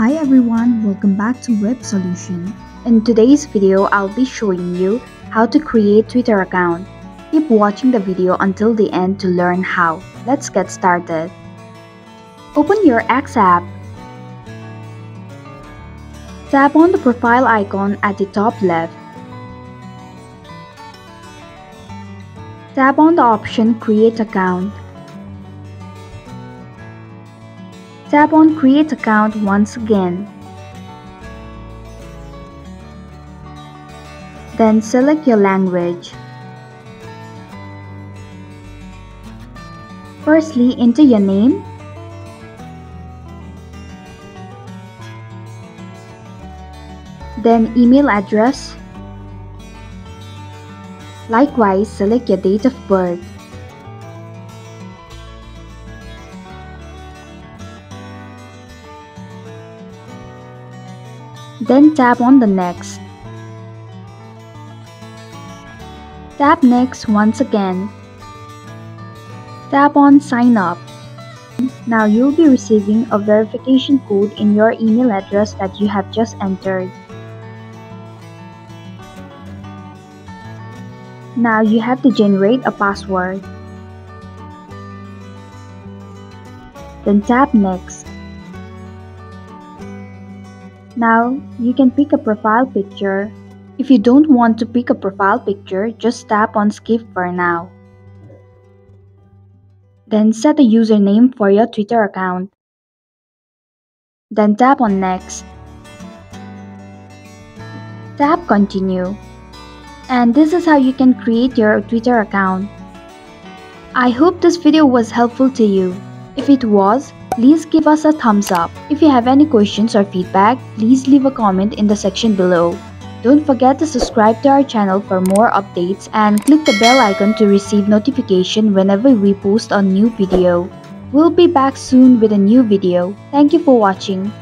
Hi everyone, welcome back to Web Solution. In today's video, I'll be showing you how to create Twitter account. Keep watching the video until the end to learn how. Let's get started. Open your X app. Tap on the profile icon at the top left. Tap on the option Create Account. Tap on Create Account once again. Then select your language. Firstly, enter your name. Then email address. Likewise, select your date of birth. Then tap on the Next. Tap Next once again. Tap on Sign Up. Now you'll be receiving a verification code in your email address that you have just entered. Now you have to generate a password. Then tap Next. Now, you can pick a profile picture. If you don't want to pick a profile picture, just tap on Skip for now. Then set a username for your Twitter account. Then tap on Next. Tap Continue. And this is how you can create your Twitter account. I hope this video was helpful to you. If it was, please give us a thumbs up. If you have any questions or feedback, please leave a comment in the section below. Don't forget to subscribe to our channel for more updates and click the bell icon to receive notification whenever we post a new video. We'll be back soon with a new video. Thank you for watching.